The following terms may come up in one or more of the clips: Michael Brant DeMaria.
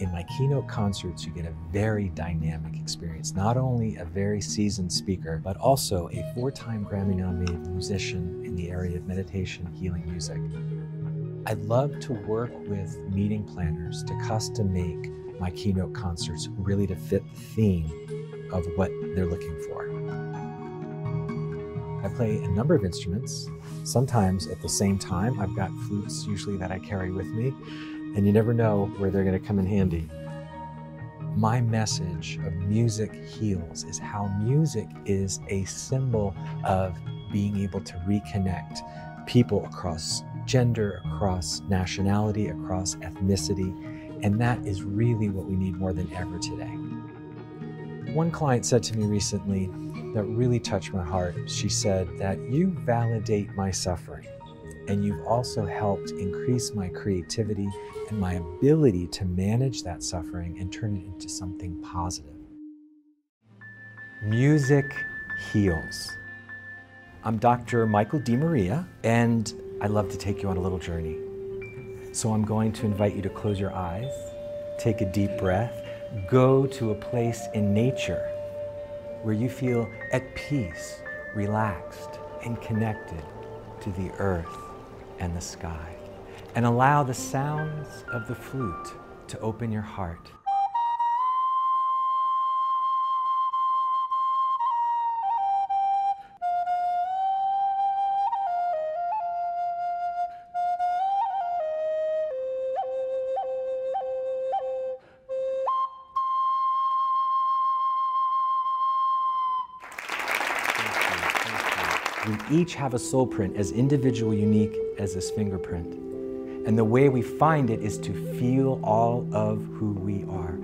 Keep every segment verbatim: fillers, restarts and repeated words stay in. In my keynote concerts, you get a very dynamic experience. Not only a very seasoned speaker, but also a four-time Grammy-nominated musician in the area of meditation, healing music. I love to work with meeting planners to custom make my keynote concerts really to fit the theme of what they're looking for. I play a number of instruments, sometimes at the same time. I've got flutes usually that I carry with me, and you never know where they're going to come in handy. My message of music heals is how music is a symbol of being able to reconnect people across gender, across nationality, across ethnicity, and that is really what we need more than ever today. One client said to me recently that really touched my heart. She said that you validate my suffering, and you've also helped increase my creativity and my ability to manage that suffering and turn it into something positive. Music heals. I'm Doctor Michael DeMaria, and I'd love to take you on a little journey. So I'm going to invite you to close your eyes, take a deep breath, go to a place in nature where you feel at peace, relaxed, and connected to the earth and the sky. And allow the sounds of the flute to open your heart. We each have a soul print as individual, unique as this fingerprint. And the way we find it is to feel all of who we are,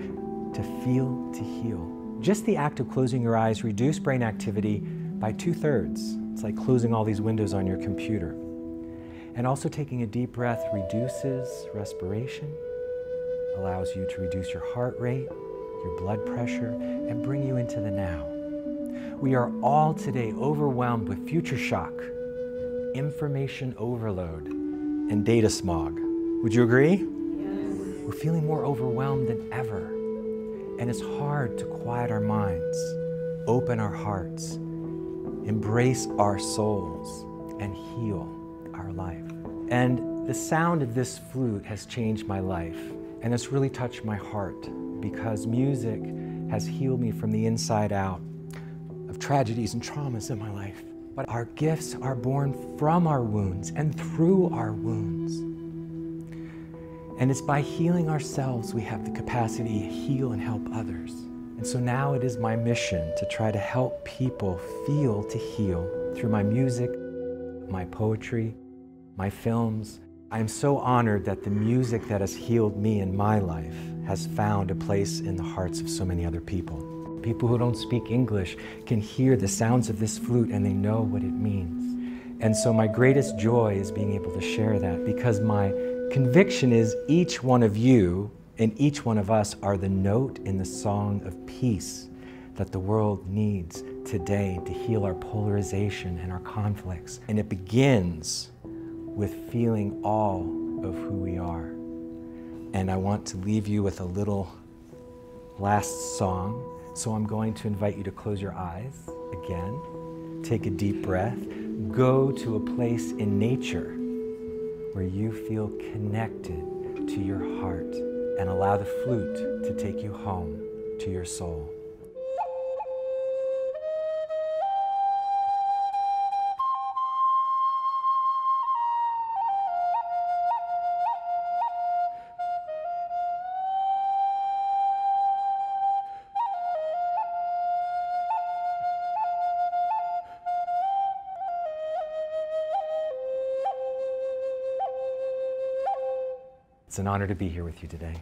to feel, to heal. Just the act of closing your eyes reduced brain activity by two-thirds. It's like closing all these windows on your computer. And also taking a deep breath reduces respiration, allows you to reduce your heart rate, your blood pressure, and bring you into the now. We are all today overwhelmed with future shock, information overload, and data smog. Would you agree? Yes. We're feeling more overwhelmed than ever, and it's hard to quiet our minds, open our hearts, embrace our souls, and heal our life. And the sound of this flute has changed my life, and it's really touched my heart because music has healed me from the inside out of tragedies and traumas in my life. But our gifts are born from our wounds and through our wounds. And it's by healing ourselves we have the capacity to heal and help others. And so now it is my mission to try to help people feel to heal through my music, my poetry, my films. I am so honored that the music that has healed me in my life has found a place in the hearts of so many other people. People who don't speak English can hear the sounds of this flute and they know what it means. And so my greatest joy is being able to share that, because my conviction is each one of you and each one of us are the note in the song of peace that the world needs today to heal our polarization and our conflicts. And it begins with feeling all of who we are. And I want to leave you with a little last song. So I'm going to invite you to close your eyes again, take a deep breath, go to a place in nature where you feel connected to your heart, and allow the flute to take you home to your soul. It's an honor to be here with you today.